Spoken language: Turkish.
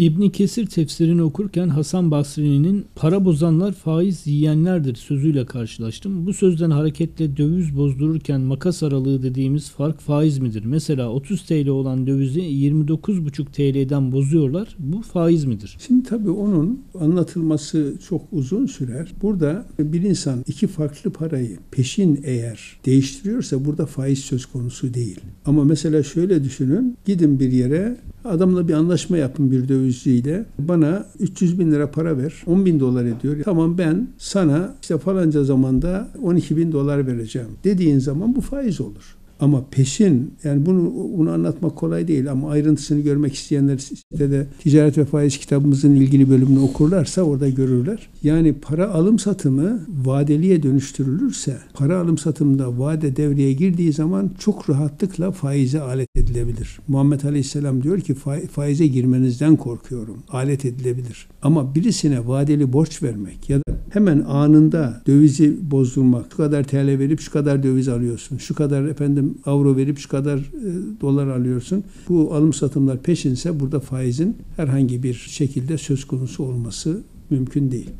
İbn Kesir tefsirini okurken Hasan Basri'nin "Para bozanlar faiz yiyenlerdir" sözüyle karşılaştım. Bu sözden hareketle döviz bozdururken makas aralığı dediğimiz fark faiz midir? Mesela 30 TL olan dövizi 29,5 TL'den bozuyorlar. Bu faiz midir? Şimdi tabii onun anlatılması çok uzun sürer. Burada bir insan iki farklı parayı peşin eğer değiştiriyorsa burada faiz söz konusu değil. Ama mesela şöyle düşünün. Gidin bir yere, adamla bir anlaşma yapın bir dövizciyle. Bana 300 bin lira para ver. 10 bin dolar ediyor. Tamam, ben sana işte falanca zamanda 12 bin dolar vereceğim dediğin zaman bu faiz olur. Ama peşin, yani bunu anlatmak kolay değil ama ayrıntısını görmek isteyenler sitede Ticaret ve Faiz kitabımızın ilgili bölümünü okurlarsa orada görürler. Yani para alım satımı vadeliye dönüştürülürse, para alım satımında vade devreye girdiği zaman çok rahatlıkla faize alet edilebilir. Muhammed Aleyhisselam diyor ki faize girmenizden korkuyorum. Alet edilebilir. Ama birisine vadeli borç vermek ya da hemen anında dövizi bozdurmak, şu kadar TL verip şu kadar döviz alıyorsun, şu kadar avro verip şu kadar dolar alıyorsun. Bu alım satımlar peşinse burada faizin herhangi bir şekilde söz konusu olması mümkün değil.